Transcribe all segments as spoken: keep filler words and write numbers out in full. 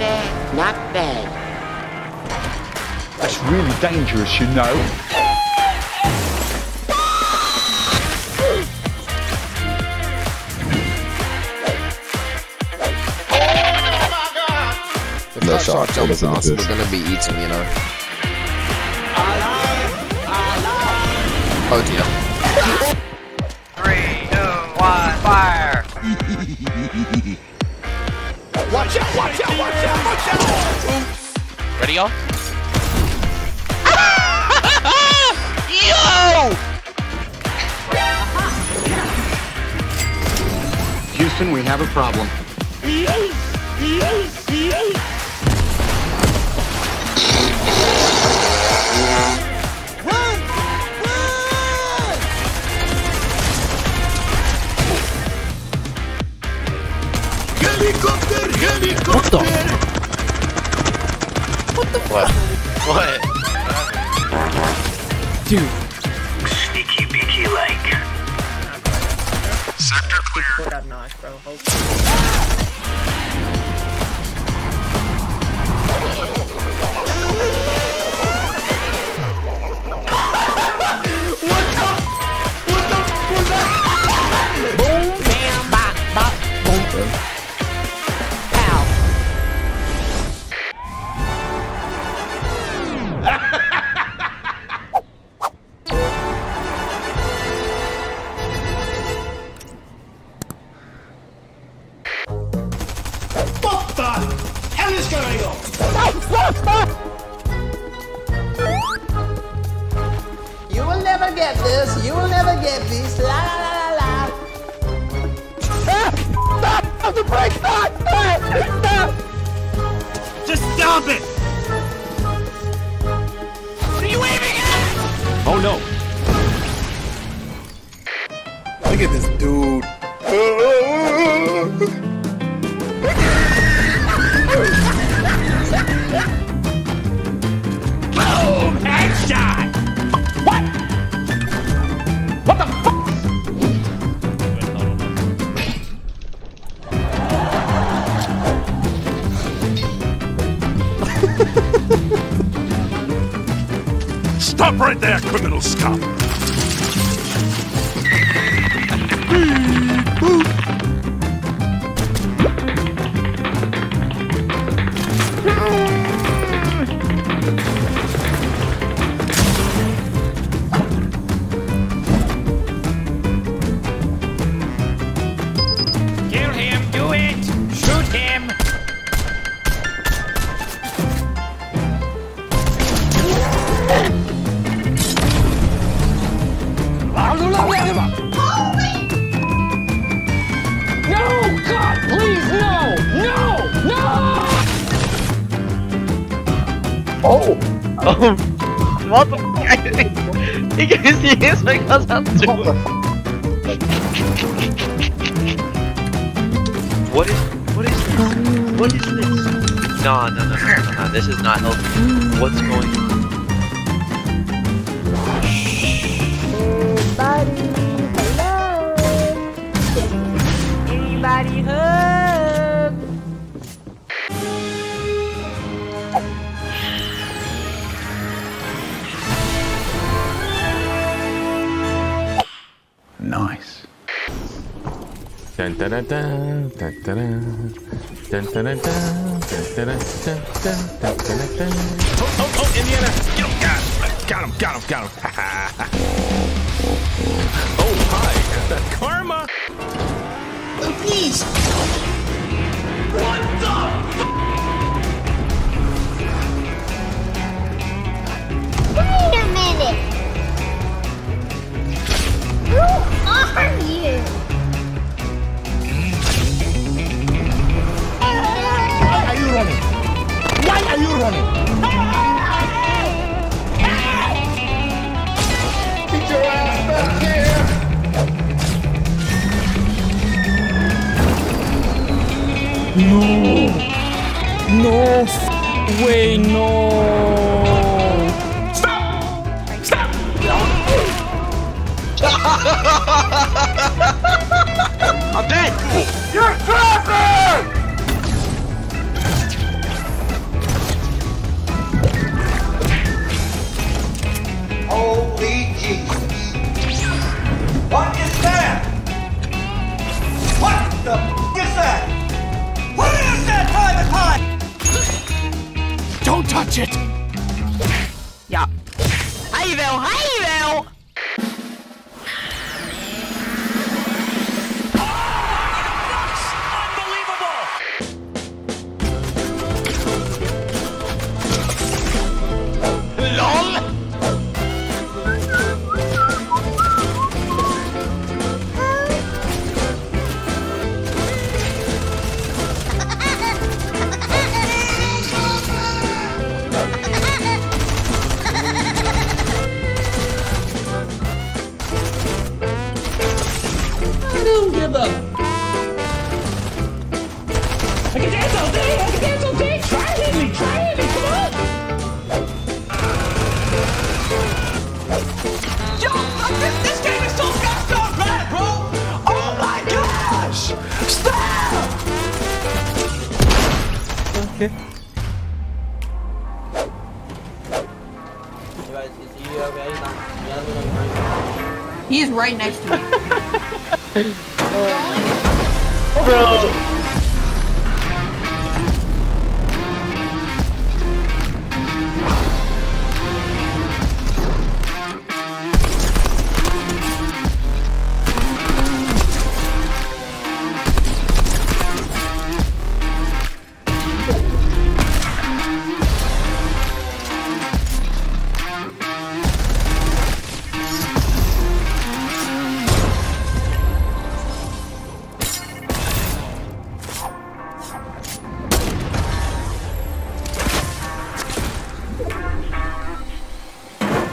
bad, not bad. That's really dangerous, you know. If that shark comes on us, we're gonna be eaten, you know. Oh dear. Three, two, one, fire! Watch out, watch out, watch out, watch out! Oops. Ready, y'all? Yo! Houston, we have a problem. Helicopter! Helicopter! What the? What the fuck? What? What? Dude. Sneaky beaky like. Sector clear. Put that knife, bro. Hold on. What the? What the? What the? Boom, bam, bop, bop, boom. Bro. Stop right there, criminal scum! Kill him, do it! Shoot him! Oh! Oh! What the f? He can see his because I'm doing it. What is. What is this? What is this? No, no, no, no, no, this is not healthy. What's going on? Everybody, hello! Everybody, hello! Dun dun dun dun dun dun dun dun dun dun dun dun dun dun dun. Oh, oh, oh, Indiana! Get him! Got him! Got him! Got him! Oh, hi! The karma! Oh, please! What the f? Wait a minute! Who are you? Why are you running? Get your ass back here! No! No f way, no! Stop! Stop! I'm dead! You're trapped! that? What is that private pie? Don't touch it! Yeah. I will, I will! Okay. He is right next to me. uh, bro.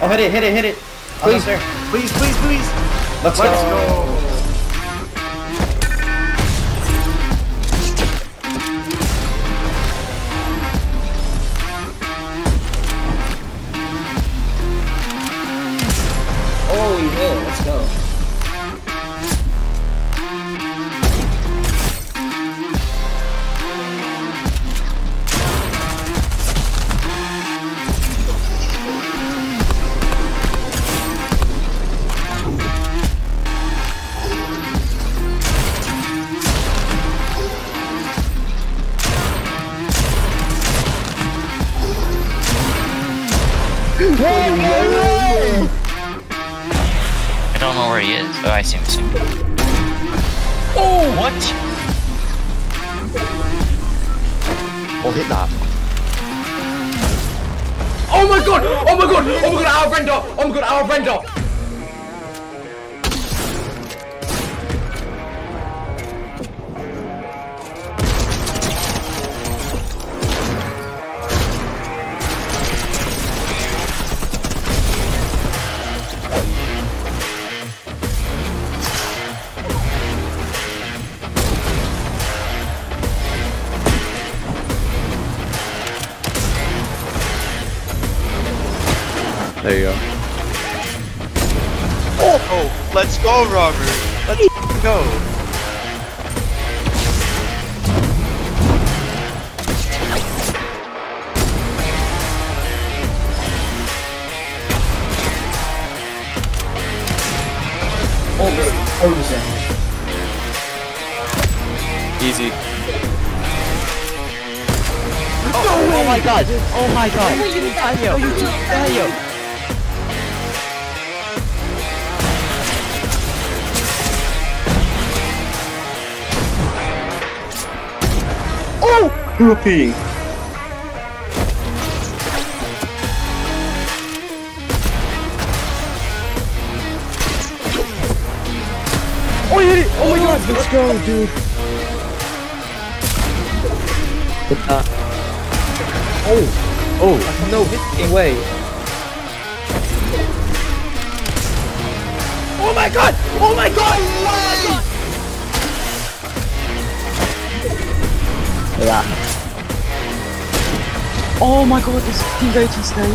Oh, hit it, hit it, hit it. Please, oh, no, please, please, please. Let's, Let's go. go. Oh, we did. Let's go. I don't know where he is, but I see him soon. Oh, what? Oh, hit that. Oh my god! Oh my god! Oh my god, our vendor! Oh my god, our vendor! There you go. Oh, oh, let's go, Robert. Let's go. Oh, good. Oh, easy. Oh, oh my god. Oh my god. Oh, you just failed. European. Oh, you hit it! Oh my god! Let's go, dude! Hit that. Oh! Oh! No, hit away! Oh my god! Oh my god! Oh my god! Yeah. Oh my god, this can go to snow.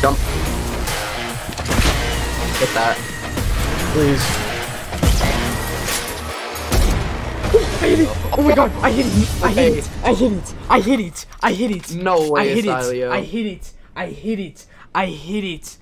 Jump. Get that. Please. Ooh, baby. Oh my god, I hit it! I hit it! I hit it! I hit it! I hit it! No way, I hit it! I hit it! I hit it! I hit it!